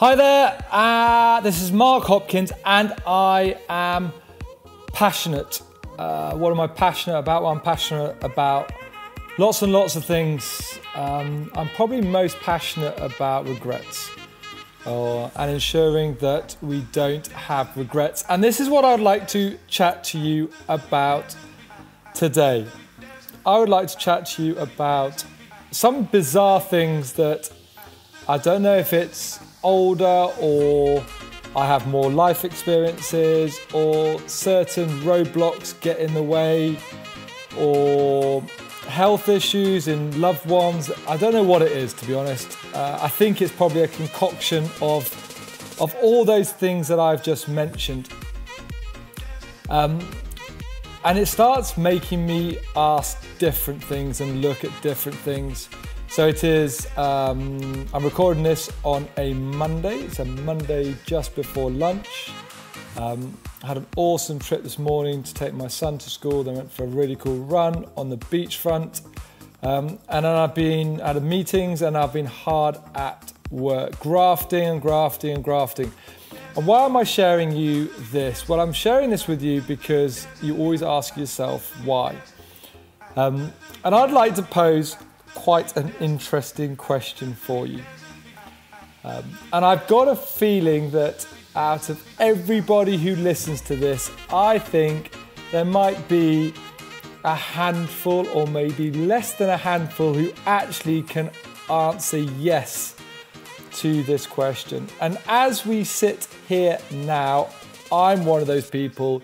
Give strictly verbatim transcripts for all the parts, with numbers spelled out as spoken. Hi there, uh, this is Mark Hopkins and I am passionate. Uh, what am I passionate about? Well, I'm passionate about lots and lots of things. Um, I'm probably most passionate about regrets uh, and ensuring that we don't have regrets. And this is what I'd like to chat to you about today. I would like to chat to you about some bizarre things that I don't know if it's older or I have more life experiences or certain roadblocks get in the way or health issues in loved ones. I don't know what it is, to be honest. Uh, I think it's probably a concoction of, of all those things that I've just mentioned. Um, and it starts making me ask different things and look at different things. So it is, um, I'm recording this on a Monday. It's a Monday just before lunch. Um, I had an awesome trip this morning to take my son to school. They went for a really cool run on the beachfront. Um, and then I've been out of meetings and I've been hard at work, grafting and grafting and grafting. And why am I sharing you this? Well, I'm sharing this with you because you always ask yourself why. Um, and I'd like to pose quite an interesting question for you. Um, and I've got a feeling that out of everybody who listens to this, I think there might be a handful or maybe less than a handful who actually can answer yes to this question. And as we sit here now, I'm one of those people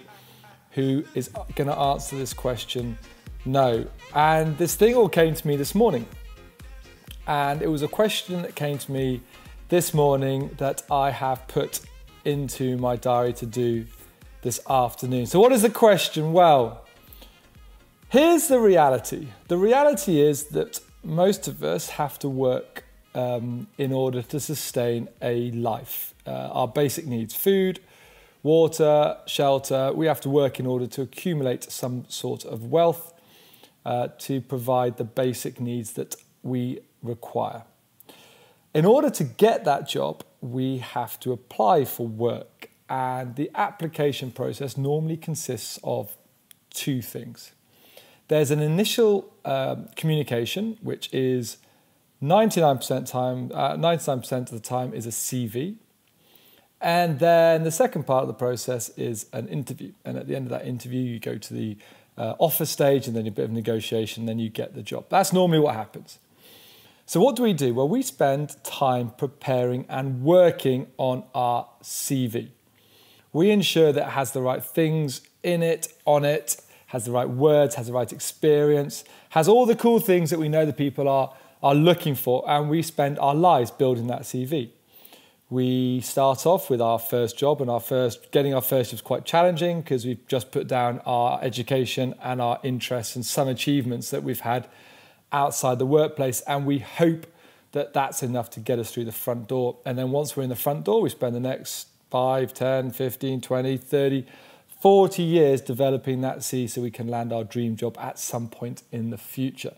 who is going to answer this question no. And this thing all came to me this morning. And it was a question that came to me this morning that I have put into my diary to do this afternoon. So what is the question? Well, here's the reality. The reality is that most of us have to work um, in order to sustain a life. Uh, our basic needs, food, water, shelter. We have to work in order to accumulate some sort of wealth. Uh, to provide the basic needs that we require. In order to get that job, we have to apply for work, and the application process normally consists of two things. There's an initial um, communication, which is ninety-nine percent time, uh, ninety-nine percent of the time is a C V, and then the second part of the process is an interview, and at the end of that interview you go to the Uh, offer stage, and then a bit of negotiation, then you get the job. That's normally what happens. So what do we do? Well, we spend time preparing and working on our C V. We ensure that it has the right things in it, on it, has the right words, has the right experience, has all the cool things that we know the people are, are looking for, and we spend our lives building that C V. We start off with our first job, and our first getting our first job is quite challenging because we've just put down our education and our interests and some achievements that we've had outside the workplace, and we hope that that's enough to get us through the front door. And then once we're in the front door, we spend the next five, ten, fifteen, twenty, thirty, forty years developing that C V so we can land our dream job at some point in the future.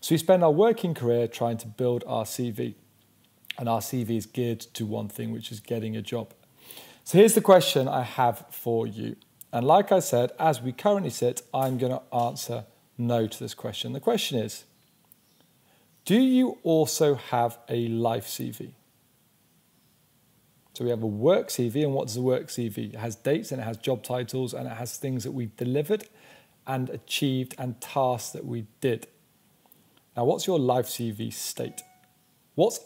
So we spend our working career trying to build our C V. And our C V is geared to one thing, which is getting a job. So here's the question I have for you. And like I said, as we currently sit, I'm going to answer no to this question. The question is, do you also have a life C V? So we have a work C V, and what does a work C V? It has dates, and it has job titles, and it has things that we delivered and achieved and tasks that we did. Now, what's your life C V state? What's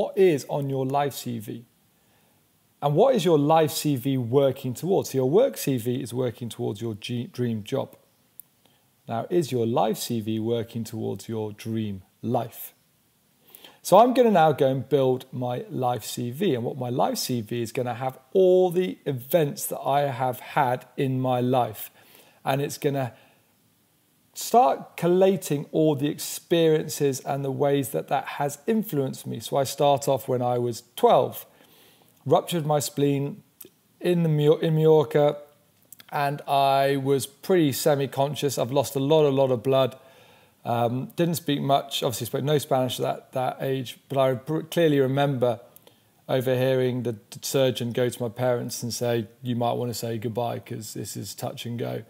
What is on your life C V? And what is your life C V working towards? So your work C V is working towards your dream job. Now, is your life C V working towards your dream life? So I'm going to now go and build my life C V. And what my life C V is going to have all the events that I have had in my life. And it's going to start collating all the experiences and the ways that that has influenced me. So I start off when I was twelve, ruptured my spleen in, the, in Mallorca, and I was pretty semi-conscious. I've lost a lot, a lot of blood. Um, didn't speak much, obviously spoke no Spanish at that, that age, but I clearly remember overhearing the surgeon go to my parents and say, you might want to say goodbye because this is touch and go,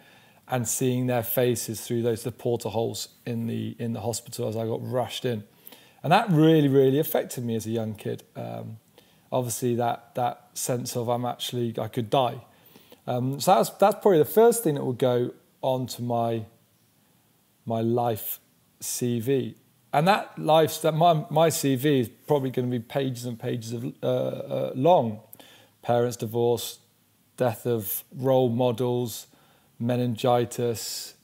and seeing their faces through those the porterholes in the in the hospital as I got rushed in. And that really, really affected me as a young kid. Um, obviously, that that sense of I'm actually, I could die. Um, so that's that's probably the first thing that will go onto my my life C V. And that life, that my my C V is probably going to be pages and pages of uh, uh, long. Parents' divorce, death of role models, meningitis.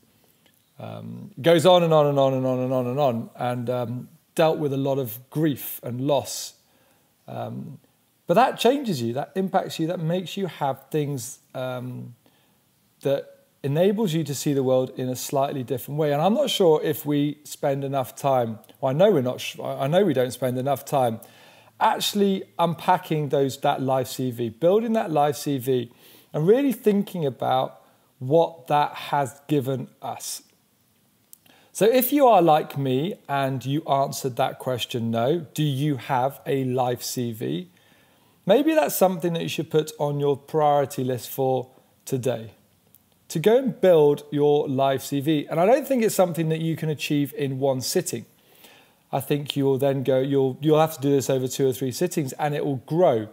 Um, goes on and on and on and on and on and on. And um, dealt with a lot of grief and loss. Um, but that changes you, that impacts you, that makes you have things um, that enables you to see the world in a slightly different way. And I'm not sure if we spend enough time, well, I know we're not, I know we don't spend enough time actually unpacking those, that life C V, building that life C V and really thinking about what that has given us. So if you are like me and you answered that question, no, do you have a life C V? Maybe that's something that you should put on your priority list for today, to go and build your life C V. And I don't think it's something that you can achieve in one sitting. I think you'll then go, you'll, you'll have to do this over two or three sittings and it will grow.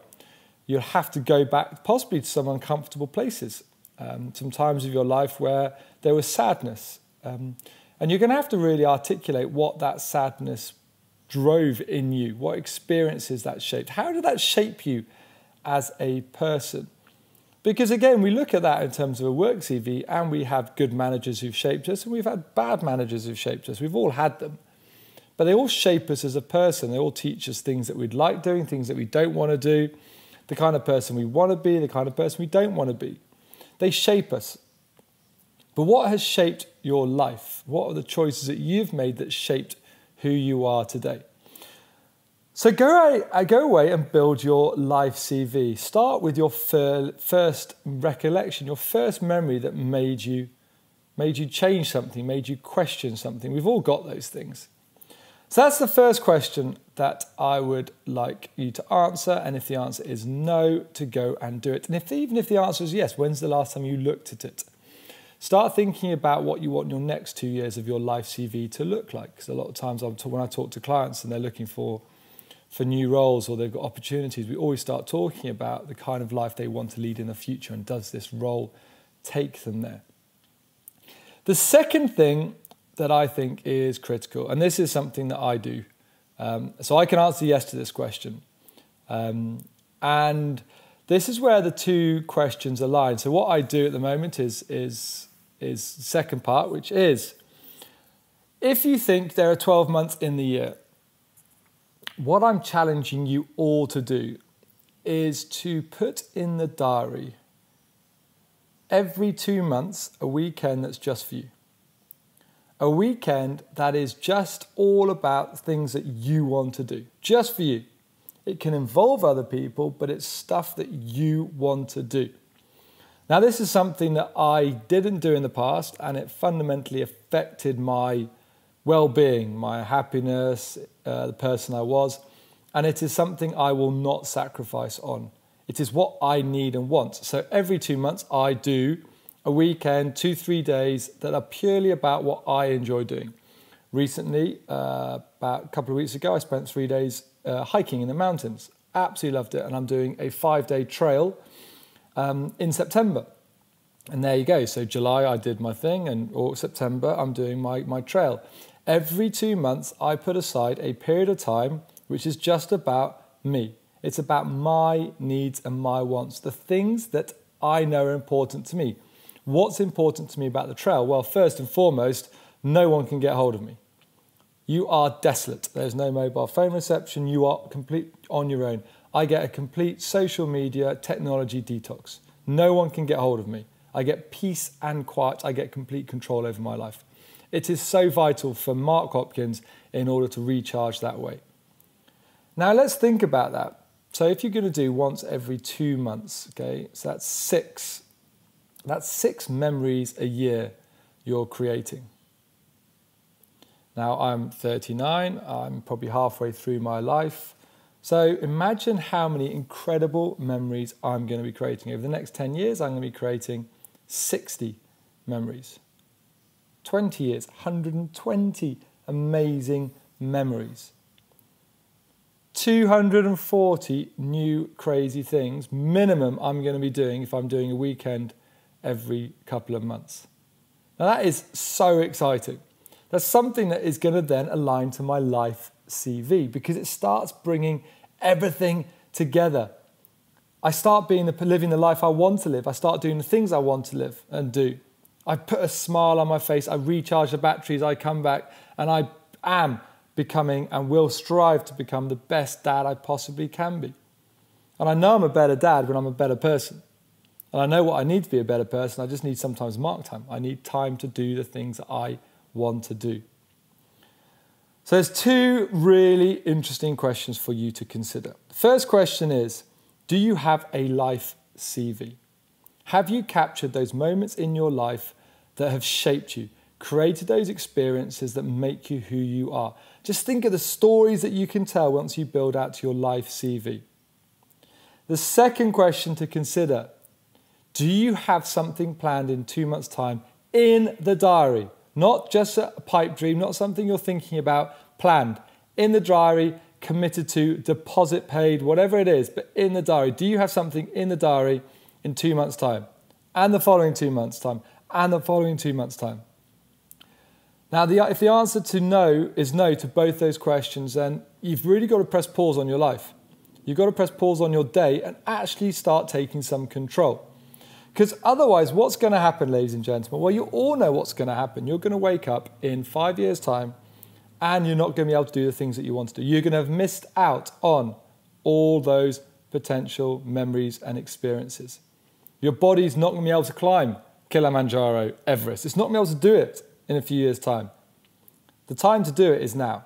You'll have to go back possibly to some uncomfortable places, um, some times of your life where there was sadness. Um, And you're going to have to really articulate what that sadness drove in you, what experiences that shaped. How did that shape you as a person? Because again, we look at that in terms of a work C V and we have good managers who've shaped us and we've had bad managers who've shaped us. We've all had them. But they all shape us as a person. They all teach us things that we'd like doing, things that we don't want to do, the kind of person we want to be, the kind of person we don't want to be. They shape us. But what has shaped your life? What are the choices that you've made that shaped who you are today? So go away, go away and build your life C V. Start with your fir- first recollection, your first memory that made you, made you change something, made you question something. We've all got those things. So that's the first question that I would like you to answer. And if the answer is no, to go and do it. And if even if the answer is yes, when's the last time you looked at it? Start thinking about what you want your next two years of your life C V to look like. Because a lot of times I'm when I talk to clients and they're looking for, for new roles or they've got opportunities, we always start talking about the kind of life they want to lead in the future and does this role take them there. The second thing that I think is critical, and this is something that I do, um, so I can answer yes to this question. Um, and this is where the two questions align. So what I do at the moment is, is, is the second part, which is, if you think there are twelve months in the year, what I'm challenging you all to do is to put in the diary every two months a weekend that's just for you. A weekend that is just all about things that you want to do, just for you. It can involve other people, but it's stuff that you want to do. Now, this is something that I didn't do in the past, and it fundamentally affected my well-being, my happiness, uh, the person I was. And it is something I will not sacrifice on. It is what I need and want. So every two months, I do a weekend, two, three days that are purely about what I enjoy doing. Recently, uh, about a couple of weeks ago, I spent three days Uh, hiking in the mountains. Absolutely loved it. And I'm doing a five-day trail um, in September. And there you go. So July, I did my thing, and or September, I'm doing my, my trail. Every two months, I put aside a period of time which is just about me. It's about my needs and my wants, the things that I know are important to me. What's important to me about the trail? Well, first and foremost, no one can get hold of me. You are desolate. There's no mobile phone reception. You are complete on your own. I get a complete social media technology detox. No one can get hold of me. I get peace and quiet. I get complete control over my life. It is so vital for Mark Hopkins in order to recharge that way. Now let's think about that. So if you're going to do once every two months, okay, so that's six. That's six memories a year you're creating. Now, I'm thirty-nine, I'm probably halfway through my life. So imagine how many incredible memories I'm going to be creating. Over the next ten years, I'm going to be creating sixty memories. twenty years, one hundred twenty amazing memories. two hundred forty new crazy things, minimum, I'm going to be doing if I'm doing a weekend every couple of months. Now that is so exciting. That's something that is going to then align to my life C V, because it starts bringing everything together. I start being the, living the life I want to live. I start doing the things I want to live and do. I put a smile on my face. I recharge the batteries. I come back and I am becoming and will strive to become the best dad I possibly can be. And I know I'm a better dad when I'm a better person. And I know what I need to be a better person. I just need sometimes mark time. I need time to do the things that I want to do. So there's two really interesting questions for you to consider. The first question is, do you have a life C V? Have you captured those moments in your life that have shaped you, created those experiences that make you who you are? Just think of the stories that you can tell once you build out to your life C V. The second question to consider, do you have something planned in two months' time in the diary? Not just a pipe dream, not something you're thinking about, planned. In the diary, committed to, deposit paid, whatever it is, but in the diary. Do you have something in the diary in two months' time? And the following two months' time? And the following two months' time? Now, the, if the answer to no is no to both those questions, then you've really got to press pause on your life. You've got to press pause on your day and actually start taking some control. Because otherwise, what's going to happen, ladies and gentlemen? Well, you all know what's going to happen. You're going to wake up in five years' time and you're not going to be able to do the things that you want to do. You're going to have missed out on all those potential memories and experiences. Your body's not going to be able to climb Kilimanjaro, Everest. It's not going to be able to do it in a few years' time. The time to do it is now.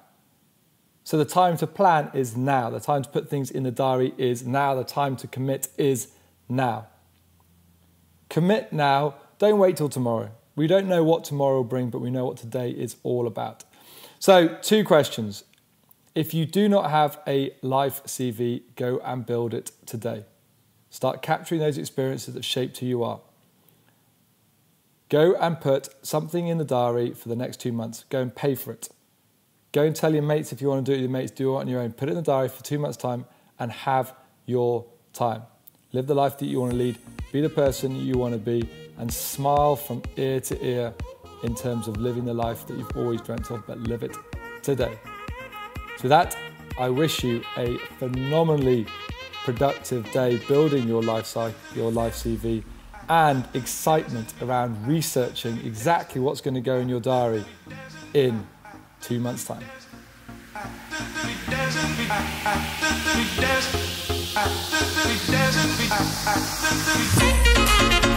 So the time to plan is now. The time to put things in the diary is now. The time to commit is now. Commit now, don't wait till tomorrow. We don't know what tomorrow will bring, but we know what today is all about. So, two questions. If you do not have a life C V, go and build it today. Start capturing those experiences that shaped who you are. Go and put something in the diary for the next two months. Go and pay for it. Go and tell your mates if you want to do it with your mates, do it on your own. Put it in the diary for two months' time and have your time. Live the life that you want to lead, be the person you want to be, and smile from ear to ear in terms of living the life that you've always dreamt of, but live it today. So that, I wish you a phenomenally productive day building your life cycle, your life C V, and excitement around researching exactly what's going to go in your diary in two months' time. We dance, we dance, we dance.